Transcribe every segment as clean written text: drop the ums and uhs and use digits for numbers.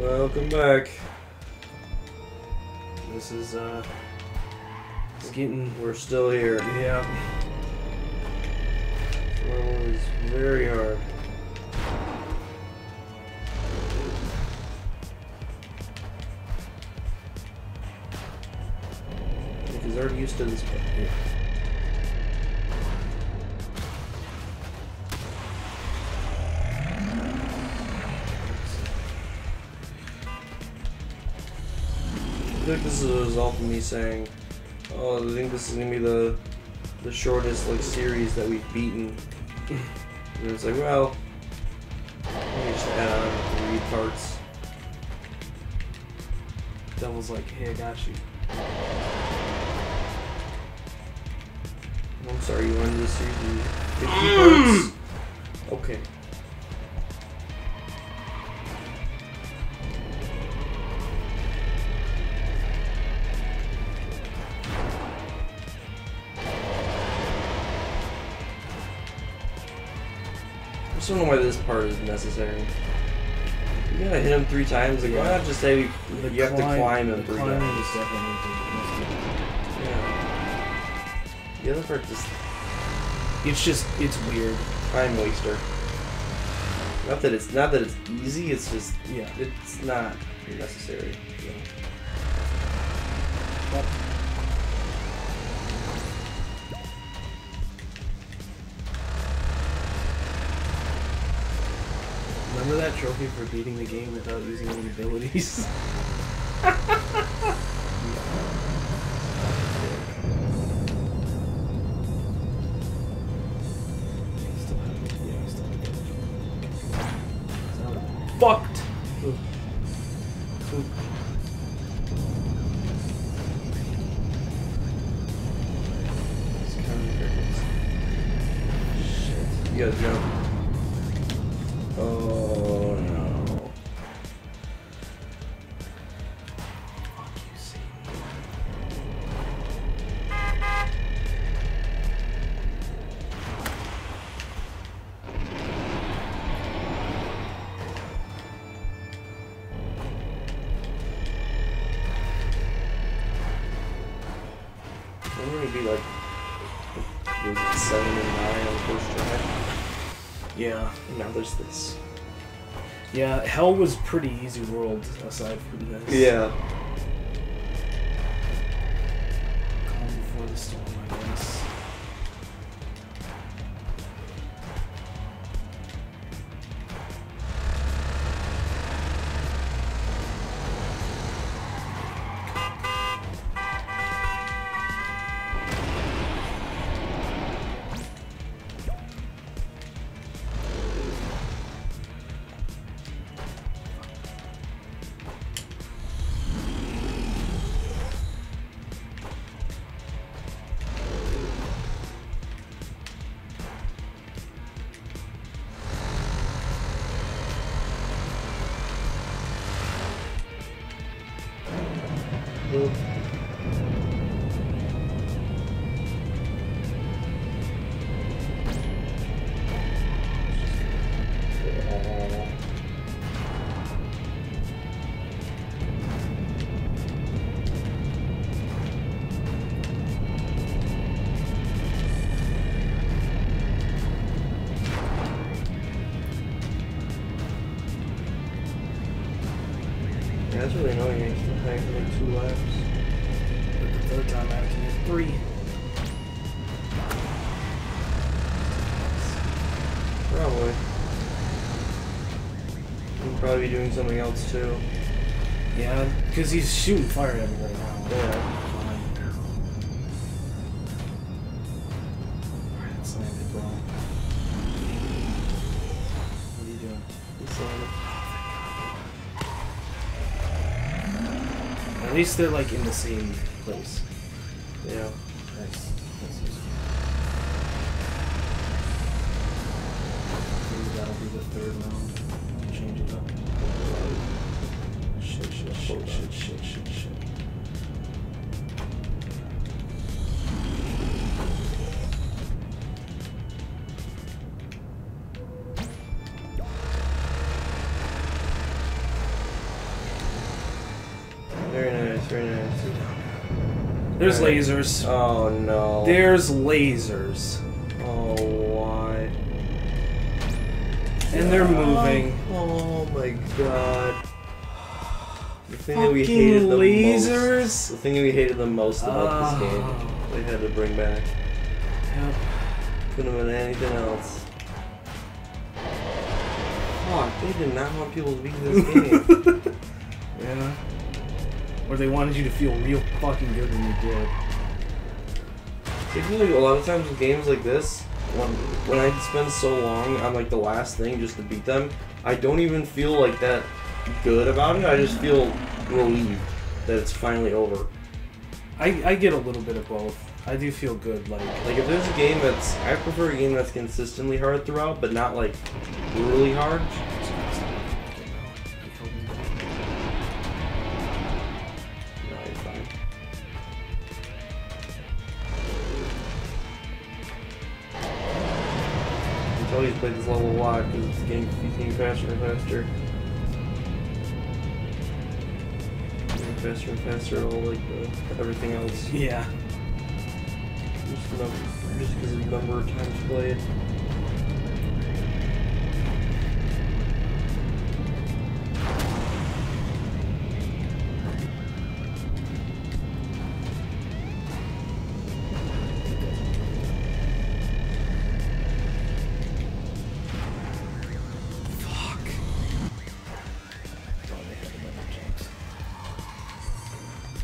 Welcome back. This is, it's getting, we're still here. Yeah. This level is very hard. He's already used to this part. Yeah. I think this is a result of me saying, oh, I think this is gonna be the shortest like series that we've beaten. And it's like, well, let me just add on 3 parts. Devil's like, hey, I got you. I'm sorry, you wanted to see the 50 parts? Okay. I just don't know why this part is necessary. You gotta hit him 3 times. Like, yeah. Why not just say you have to climb him 3 times? Yeah. The other part just... it's just... it's weird. Time waster. Not that it's easy, it's just... yeah. It's not necessary. Yeah. But, remember that trophy for beating the game without using any abilities? Fucked! Ooh. Ooh. Shit. You gotta jump. Oh no. Fuck you, Satan. I'm gonna be like, was it 7 and 9 on the first try? Yeah. And now there's this. Yeah, hell was pretty easy world aside from this. Yeah. Calm before the storm, I guess. That's really annoying, I still have to make 2 laps. But the third time I have to make 3. Probably. He'll probably be doing something else too. Yeah, because he's shooting fire at everybody now. Yeah. Alright, that slanted wrong. What are you doing? He slanted. At least they're like in the same place. Yeah. Nice. Maybe that'll be the 3rd round. I'll change it up. Shit, shit, shit, shit, shit, shit, shit. There's lasers. Oh no. There's lasers. Oh why? And they're moving. Oh my god. The thing that we hated the lasers? Most. The thing that we hated the most about this game. They had to bring back. Yep. Couldn't have been anything else. Fuck, they did not want people to beat this game. Yeah. Or they wanted you to feel real fucking good when you did. It feels like a lot of times with games like this, when I spend so long on like the last thing just to beat them, I don't even feel like that good about it. I just feel relieved that it's finally over. I get a little bit of both. I do feel good, like if there's a game that's, I prefer a game that's consistently hard throughout, but not like really hard. I always play this level a lot because it's getting faster and faster. Getting faster and faster, all like everything else. Yeah. Just because of the number of times played.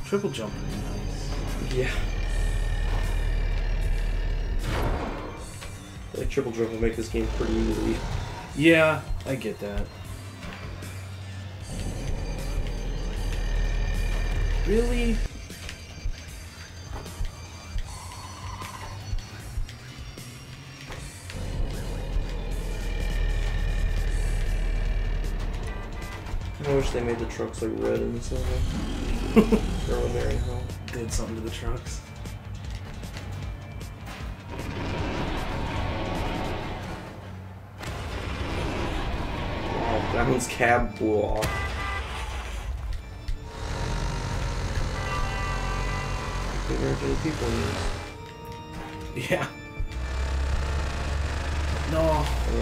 Triple jump would be nice. Yeah. Like triple jump will make this game pretty easy. Yeah, I get that. Really? I wish they made the trucks like red and silver. Throw there and home. Did something to the trucks. Wow, that one's cab blew off. People use. Yeah. No. Or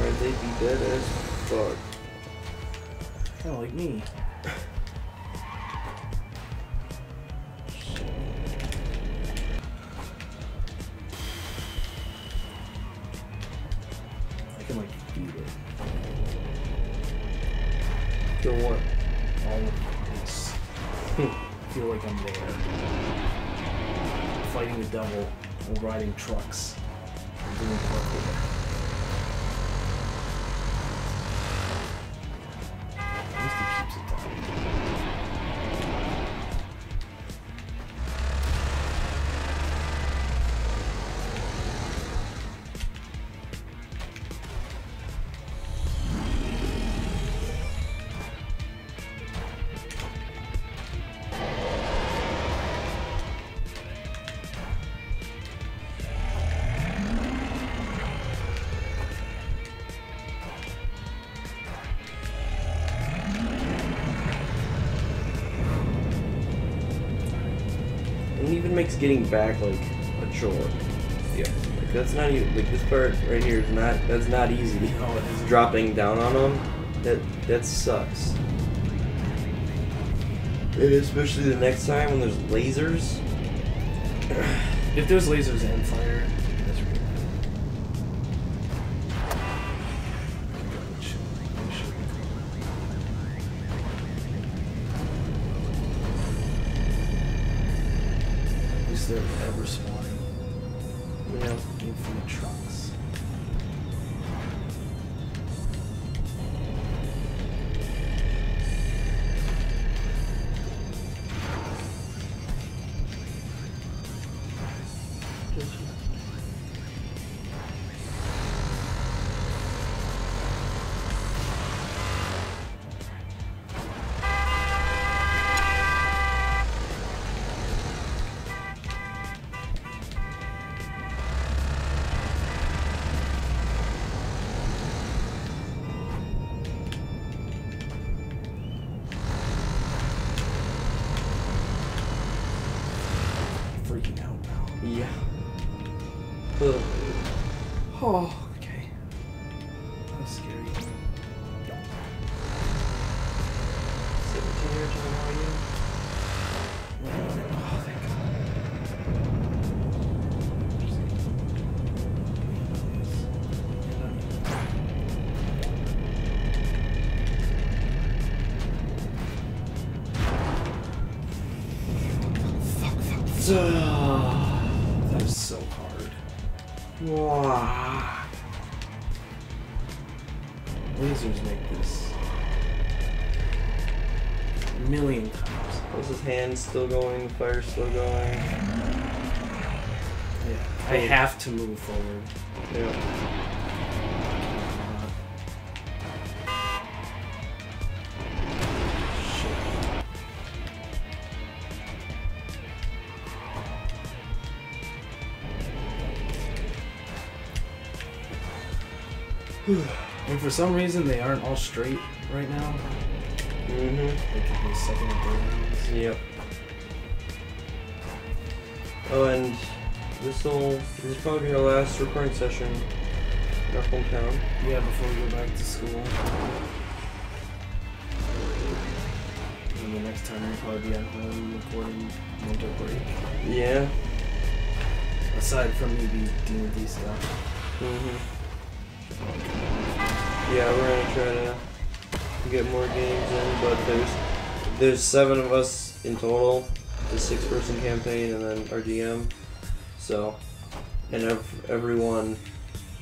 they'd be dead as fuck. Kinda like me. Riding trucks. Doing parkour. At least he keeps it getting back like a chore. Yeah. Like, that's not even like this part right here is not that's not easy. No, it's dropping down on them. That sucks. And especially the next time when there's lasers. If there's lasers and fire, that's really they're ever spawning. Yeah. Infinite trucks. Oh, okay. That was scary. 17 years old, how are you? Oh, thank God. Fuck. That was so hard. Wow. Lasers make this a million times. Was his hand still going? Fire still going? Yeah. I have to move forward. Yeah. And for some reason they aren't all straight right now. Mm-hmm. They could be second and third ones. Yep. Oh, and this is probably our last recording session in our hometown. Yeah, before we go back to school. And the next time we'll probably be at home recording winter break. Yeah. Aside from maybe D&D stuff. Mm-hmm. Yeah, we're gonna try to get more games in, but there's 7 of us in total, the 6-person campaign, and then our DM. So, and everyone,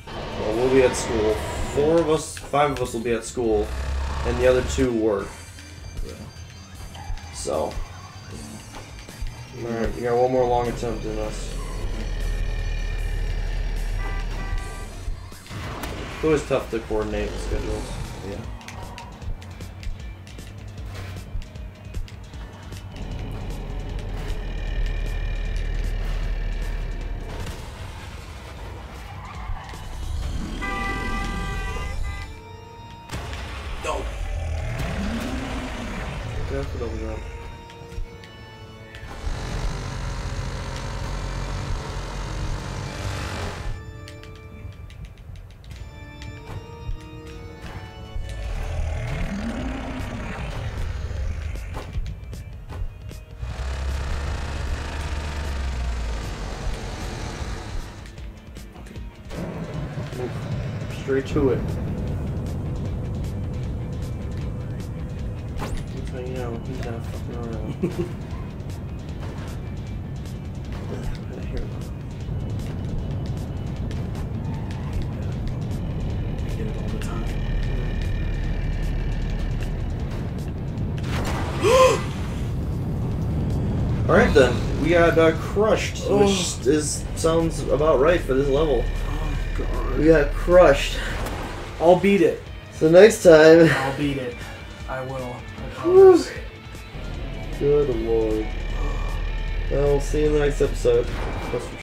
well, we'll be at school. 5 of us will be at school, and the other 2 work. Yeah. So, yeah. All right, you got one more long attempt in us. It was tough to coordinate schedules. Yeah. No. That's a double jump. Straight to it. That's how you know he's not fucking around. I hear him. I get it all the time. Yeah. Alright then, we got crushed, which sounds about right for this level. We got crushed. I'll beat it. So next time... I'll beat it. I will. Good lord. Well, see you in the next episode.